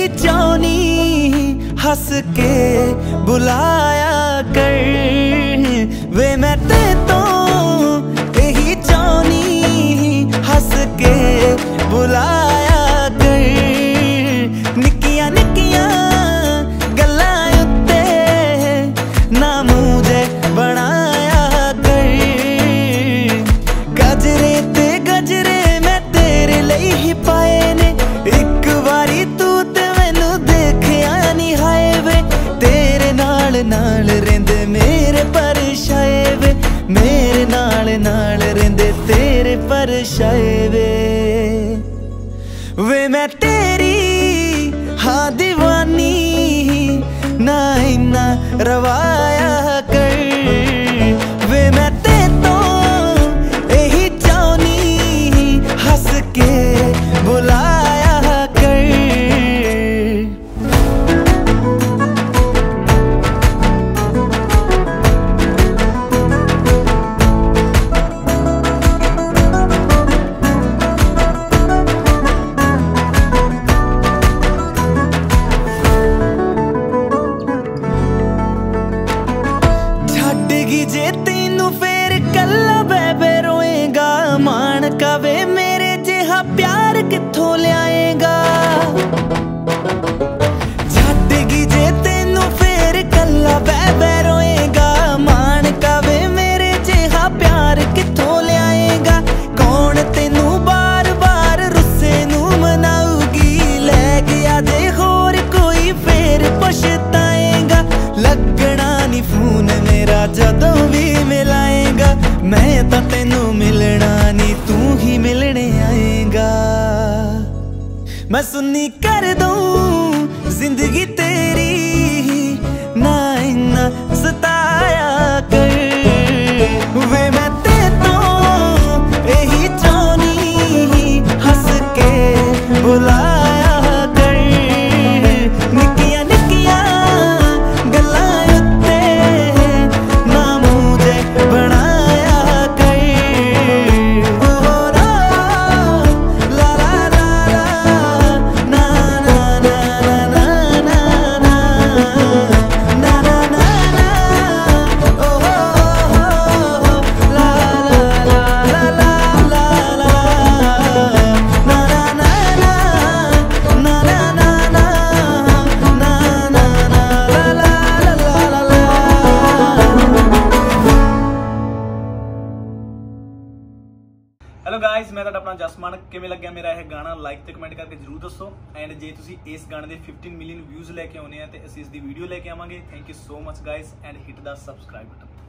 ही जानी हंस के बुलाया कर वे मैं ते तो ही जानी हंस के बुलाया कर। निकिया निकिया गल्ला उत्ते ना मुझे बनाया कर। गजरे ते गजरे मैं तेरे लिए ही पाए ने। एक बारी तू ते मैनू देखिया नी हाए वे तेरे नाल नाल रेंदे मेरे पर शाए वे मेरे नाल नाल रेंदे तेरे पर शाए वे मैं तेरी हाँ दीवानी ना इन्ना रवाया कर। वे मैं ते तो यही चाहनी हंस के बुलाया कर। जे तेनू फेर कला बेबे रोएगा मान कवे मेरे जिहा प्यार कित्थों लियाएगा। छड्डेगी जे तेनू फेर कला बेबे रोएगा मान कवे मेरे जिहा प्यार कित्थों लियाएगा। कौन तेनू बार बार रुस्से नू मनाऊगी लै गया जे होर कोई फेर पछताएगा। लगना नी फोन मेरा जदों मैं तो तेनू मिलना नी तू ही मिलने आएगा। मैं सुन्नी कर दूं जिंदगी तेरी ना इन्ना सताया कर। वे मैं ते तो यही चाहनी हंस के बुलाया कर। निकिया निकिया गल्ला उत्ते ना मुझे बना जसमान किमें लग्या मेरा यह गाना लाइक तो कमेंट करके जरूर दसो। एंड जे तुम इस गाने के 15 मिलियन व्यूज़ लैके आने तो असीं इस दी वीडियो लैके आवांगे। Thank you so much guys and hit the subscribe button.